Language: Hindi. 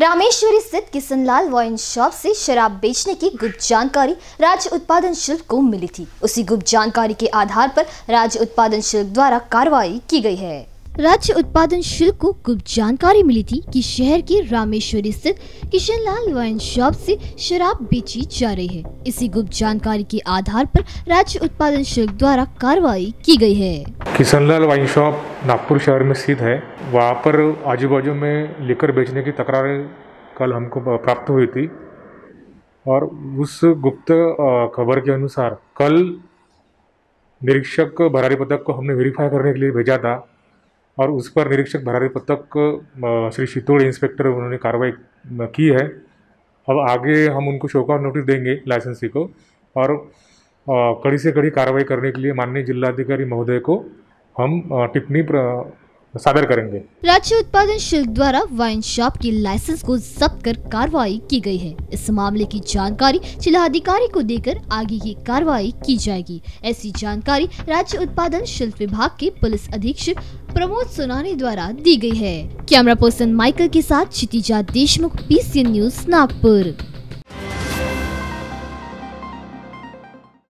रामेश्वरी स्थित किशन लाल वाइन शॉप से शराब बेचने की गुप्त जानकारी राज्य उत्पादन शुल्क को मिली थी। उसी गुप्त जानकारी के आधार पर राज्य उत्पादन शुल्क द्वारा कार्रवाई की गई है। राज्य उत्पादन शुल्क को गुप्त जानकारी मिली थी कि शहर के रामेश्वरी स्थित किशन लाल वाइन शॉप से शराब बेची जा रही है। इसी गुप्त जानकारी के आधार पर राज्य उत्पादन शुल्क द्वारा कार्रवाई की गई है। किशन लाल वाइन शॉप नागपुर शहर में स्थित है। वहाँ पर आजू बाजू में लिकर बेचने की तकरारें कल हमको प्राप्त हुई थी और उस गुप्त खबर के अनुसार कल निरीक्षक भरारी पदक को हमने वेरीफाई करने के लिए भेजा था और उस पर निरीक्षक भरारी पदक श्री शितोड़ इंस्पेक्टर उन्होंने कार्रवाई की है। अब आगे हम उनको शोकॉज नोटिस देंगे लाइसेंसी को और कड़ी से कड़ी कार्रवाई करने के लिए माननीय जिलाधिकारी महोदय को हम टिप्पणी सादर करेंगे। राज्य उत्पादन शुल्क द्वारा वाइन शॉप के लाइसेंस को जब्त कर कार्रवाई की गई है। इस मामले की जानकारी जिलाधिकारी को देकर आगे की कार्रवाई की जाएगी। ऐसी जानकारी राज्य उत्पादन शुल्क विभाग के पुलिस अधीक्षक प्रमोद सुनानी द्वारा दी गई है। कैमरा पर्सन माइकल के साथ क्षितिज देशमुख INBCN न्यूज नागपुर।